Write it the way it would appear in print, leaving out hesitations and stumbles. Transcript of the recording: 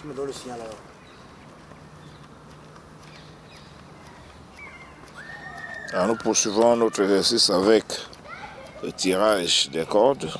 Tu me donnes le signal alors. Alors nous poursuivons notre exercice avec le tirage des cordes.